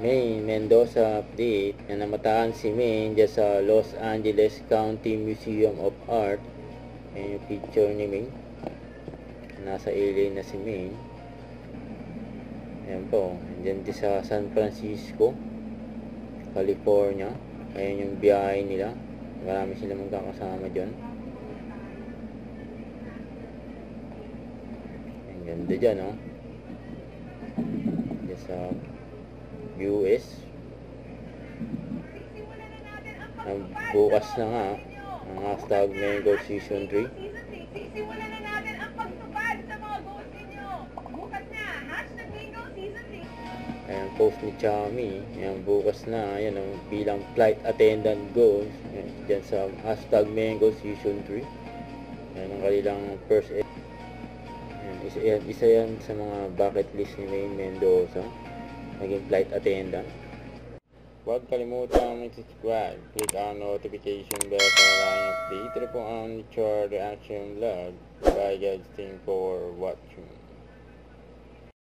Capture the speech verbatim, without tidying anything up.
Maine Mendoza update na namataan si Maine dyan sa Los Angeles County Museum of Art. Ayan yung picture ni Maine. Nasa L A na si Maine. Ayan po. Dyan din sa San Francisco, California. Ayan yung biyahe nila. Marami sila magkakasama dyan. Ang ganda dyan, oh. Dyan sa U S. Bukas na nga ang hashtag Maine Goal Season three. Sisimulan na natin ang pagtupad sa mga goals ninyo. Bukas na, hashtag Maine Goal Season three. Ayan, post ni Chami. Ayan, bukas na. Ayan, ang bilang flight attendant goals. Ayan, dyan sa hashtag Maine Goal Season three. Ayan, ang kanilang first aid. Ayan, isa, yan, isa yan sa mga bucket list ni Maine Mendoza. Naging flight attendant. Huwag kalimutan mag-subscribe. Click ang notification bell para lang update. Ito po ang Short Reaction Vlog. Bye guys, thanks for watching.